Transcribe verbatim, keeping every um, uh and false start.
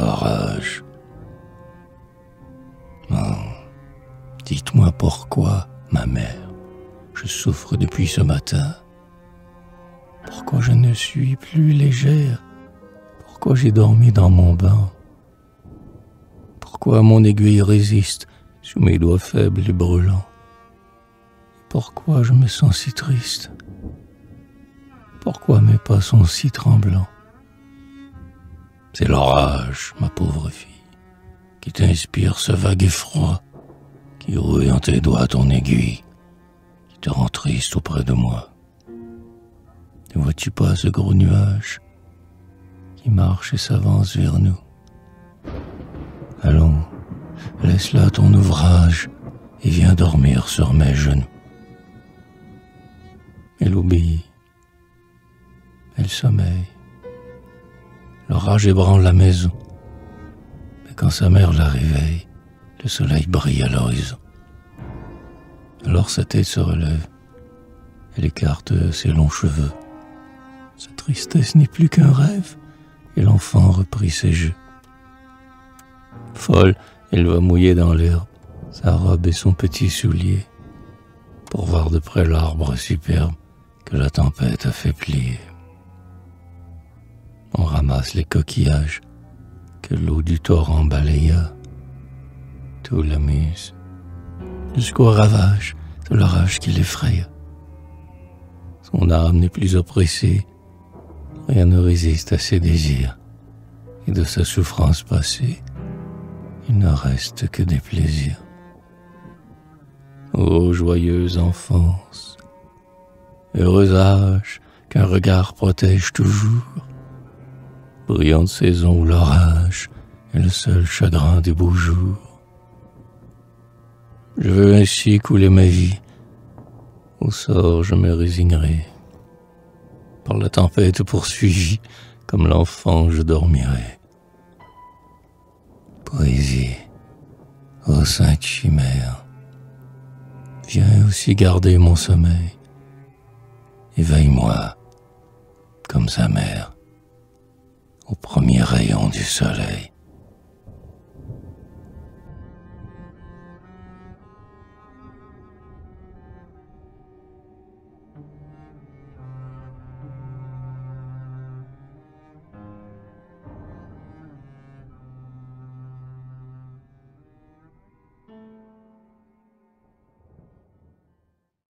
l'orage. Oh, dites-moi pourquoi, ma mère, je souffre depuis ce matin. Pourquoi je ne suis plus légère? Pourquoi j'ai dormi dans mon bain? Pourquoi mon aiguille résiste sous mes doigts faibles et brûlants? Pourquoi je me sens si triste? Pourquoi mes pas sont si tremblants? C'est l'orage, ma pauvre fille, qui t'inspire ce vague effroi, qui rouille en tes doigts ton aiguille, qui te rend triste auprès de moi. Ne vois-tu pas ce gros nuage qui marche et s'avance vers nous? Allons, laisse là ton ouvrage et viens dormir sur mes genoux. Elle obéit, elle sommeille. L'orage ébranle la maison, mais quand sa mère la réveille, le soleil brille à l'horizon. Alors sa tête se relève, elle écarte ses longs cheveux. Sa tristesse n'est plus qu'un rêve, et l'enfant reprit ses jeux. Folle, elle va mouiller dans l'herbe sa robe et son petit soulier pour voir de près l'arbre superbe que la tempête a fait plier. On ramasse les coquillages que l'eau du torrent balaya. Tout l'amuse jusqu'au ravage de l'orage qui l'effraya. Son âme n'est plus oppressée, rien ne résiste à ses désirs, et de sa souffrance passée, il ne reste que des plaisirs. Ô joyeuse enfance, heureux âge qu'un regard protège toujours, brillante saison où l'orage est le seul chagrin des beaux jours. Je veux ainsi couler ma vie, au sort je me résignerai, par la tempête poursuivie, comme l'enfant je dormirai. Poésie, ô sainte chimère, viens aussi garder mon sommeil. Éveille-moi, comme sa mère, au premier rayon du soleil.